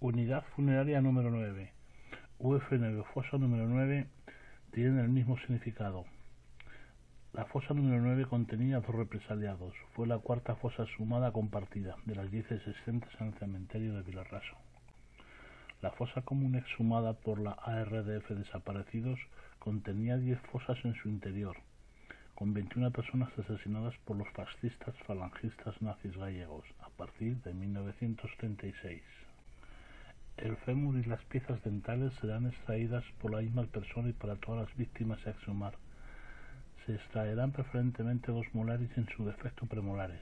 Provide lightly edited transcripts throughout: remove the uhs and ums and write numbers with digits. Unidad funeraria número 9, UF9 o fosa número 9 tienen el mismo significado. La fosa número 9 contenía 2 represaliados. Fue la cuarta fosa sumada compartida de las 10 existentes en el cementerio de Vilarraso. La fosa común exhumada por la ARDF Desaparecidos contenía 10 fosas en su interior, con 21 personas asesinadas por los fascistas falangistas nazis gallegos a partir de 1936. El fémur y las piezas dentales serán extraídas por la misma persona y para todas las víctimas a exhumar. Se extraerán preferentemente los molares y en su defecto premolares.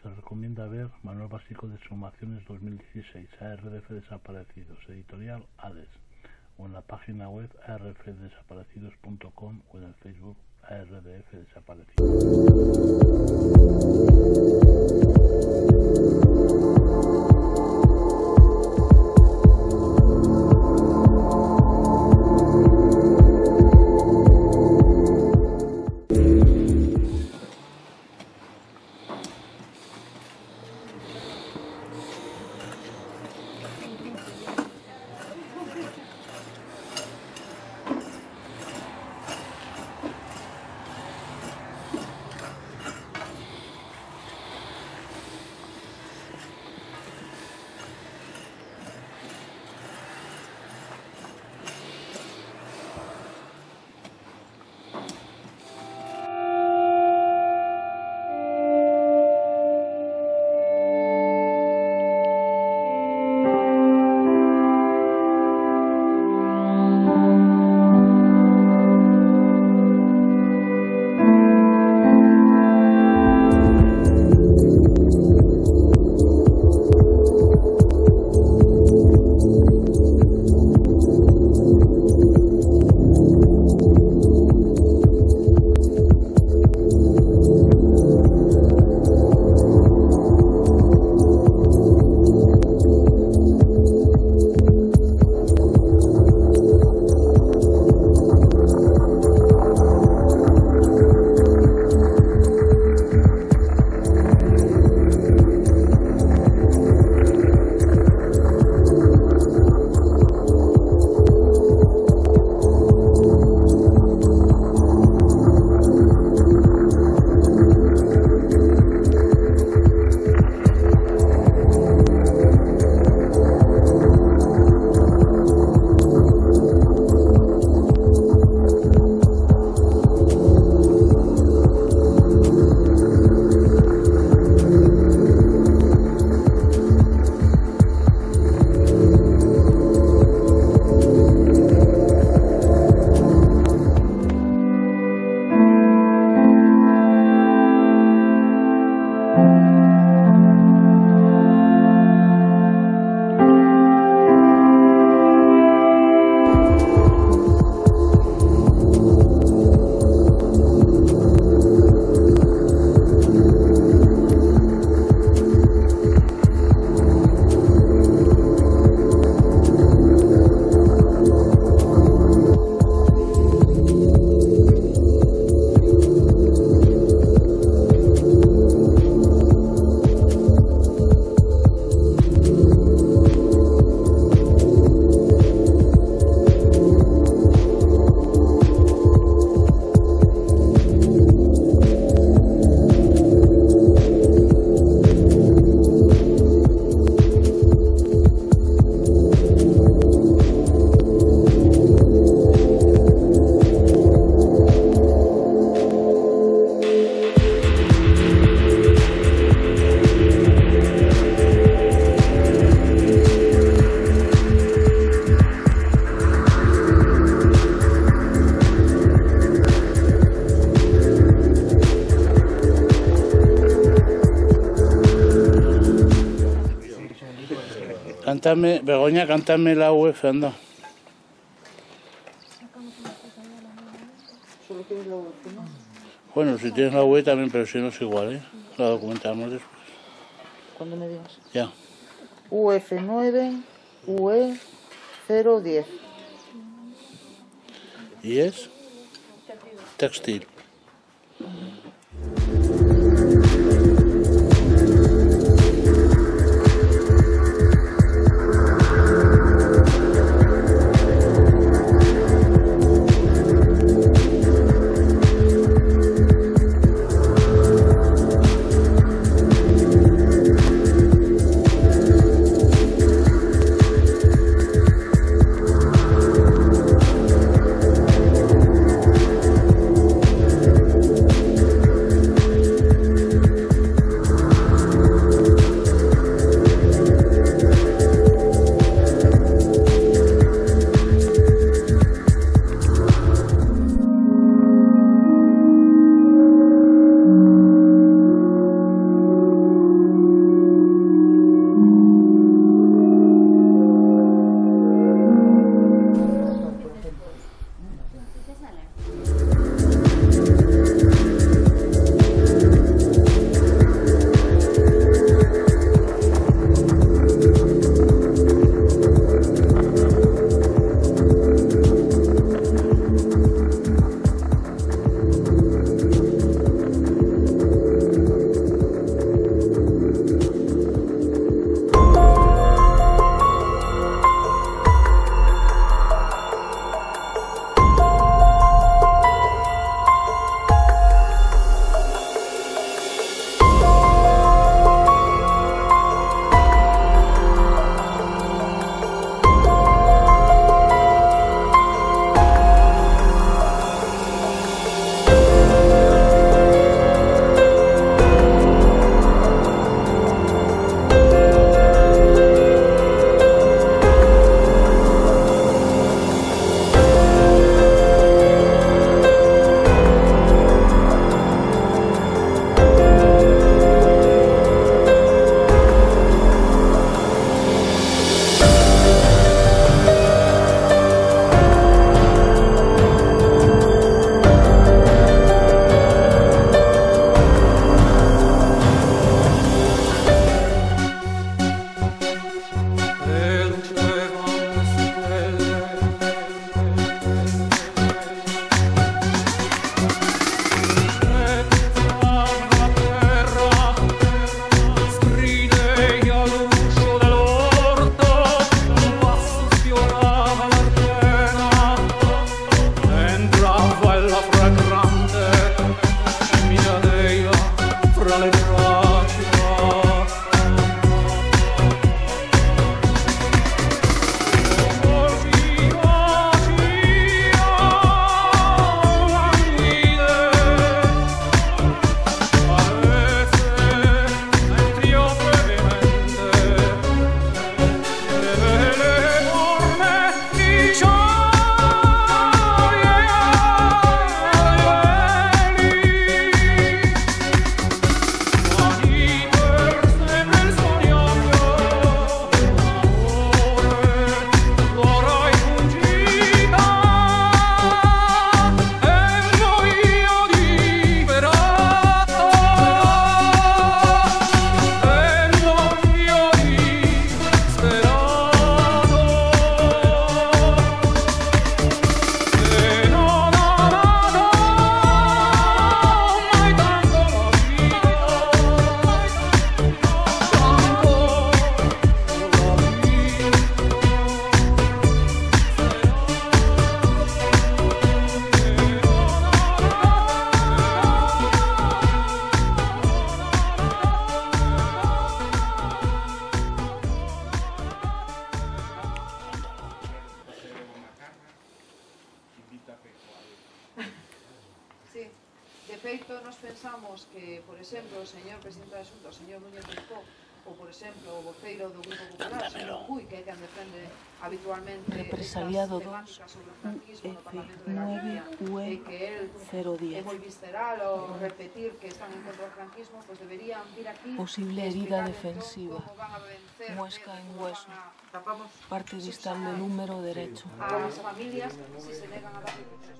Se recomienda ver Manual Básico de Exhumaciones 2016, ARDF Desaparecidos, editorial Ades, o en la página web arfdesaparecidos.com o en el Facebook ARDF Desaparecidos. Cántame, Begoña, cántame la UF, anda. ¿Solo tienes la UF, no? Bueno, si tienes la UF también, pero si no es igual, ¿eh? La documentamos después. ¿Cuándo me digas? Ya. UF9, UE010. ¿Y es? Textil. efecto, nos pensamos que, por exemplo, o señor presidente da Xunta, o señor Núñez Feijóo, ou, por exemplo, o voceiro do Grupo Popular, o señor Cui, que é quen defende habitualmente estas temáticas sobre o franquismo no Parlamento de Galicia, e que él é moi visceral ao repetir que están en contra do franquismo, pois deberían vir aquí e explicar entón como van a vencer parte distal do número derecho as familias se se negan a dar recursos.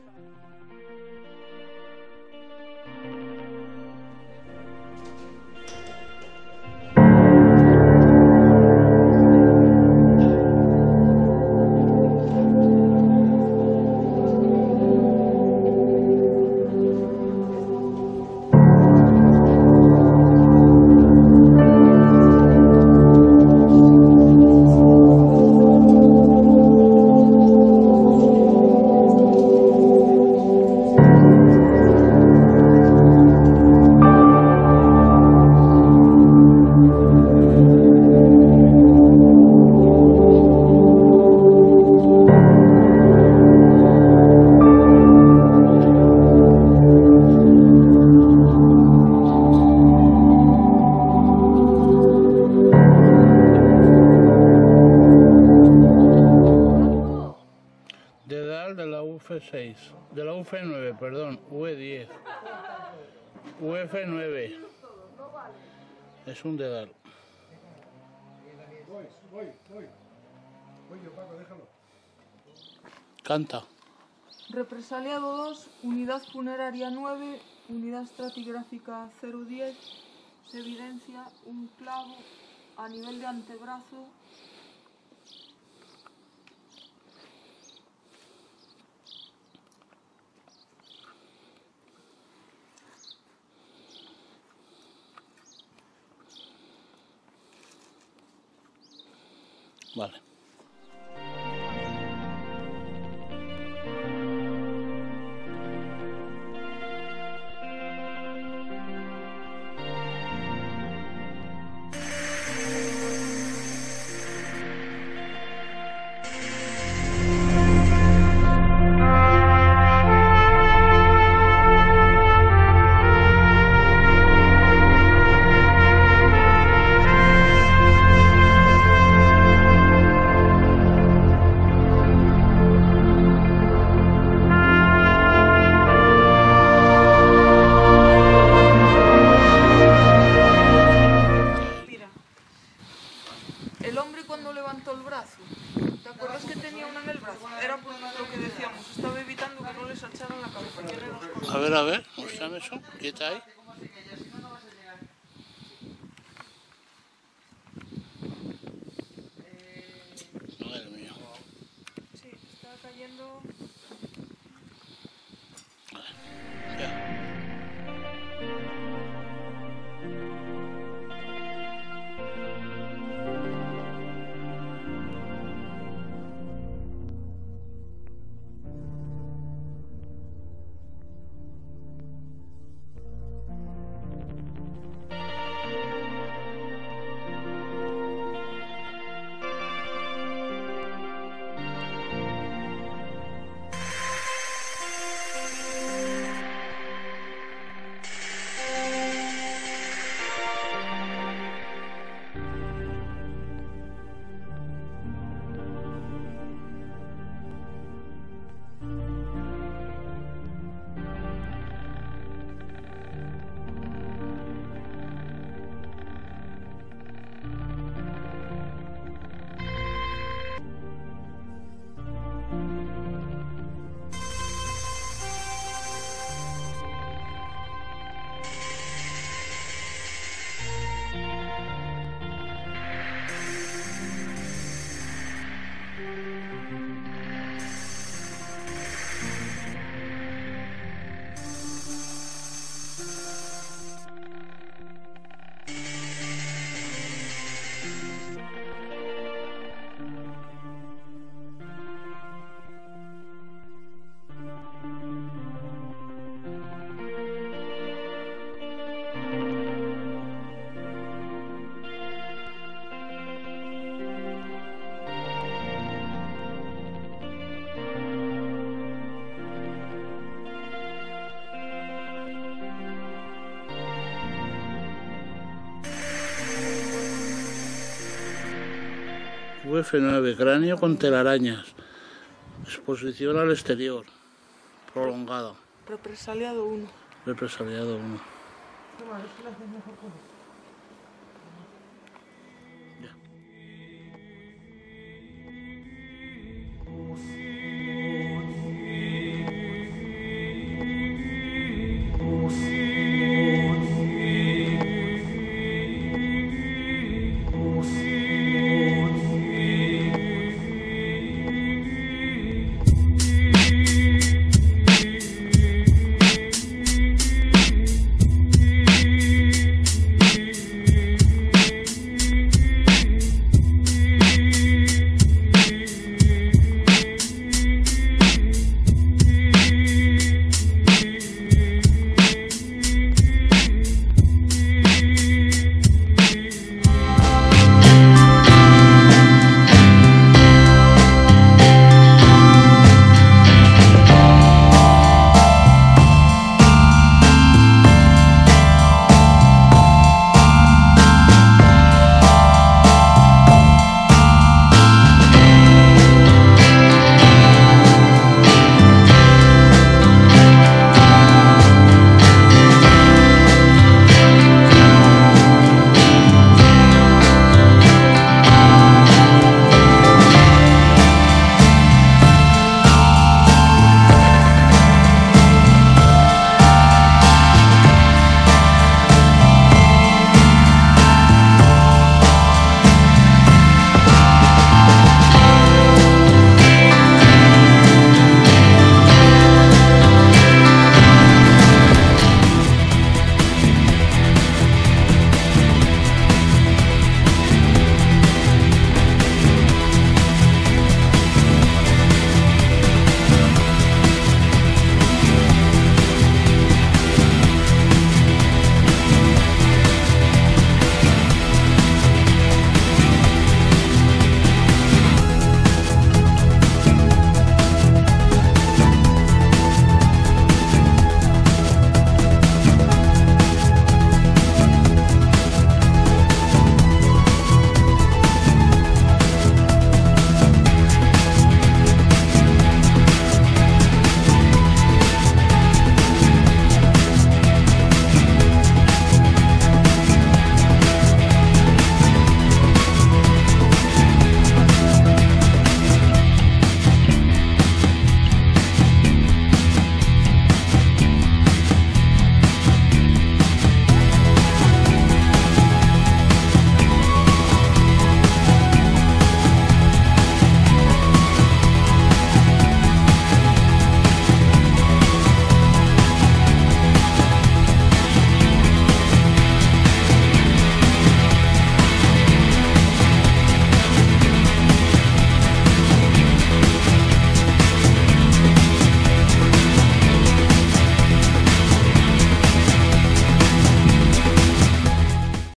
De la UF 9, perdón, UE10, UF 9, es un dedal. Canta. Represaliado 2, unidad funeraria 9, unidad estratigráfica 010, se evidencia un clavo a nivel de antebrazo. Vale. A ver, muéstrame eso, ¿qué está ahí? Madre mía. Sí, está cayendo. UF 9, cráneo con telarañas, exposición al exterior, prolongada. Represaliado 1. Represaliado 1.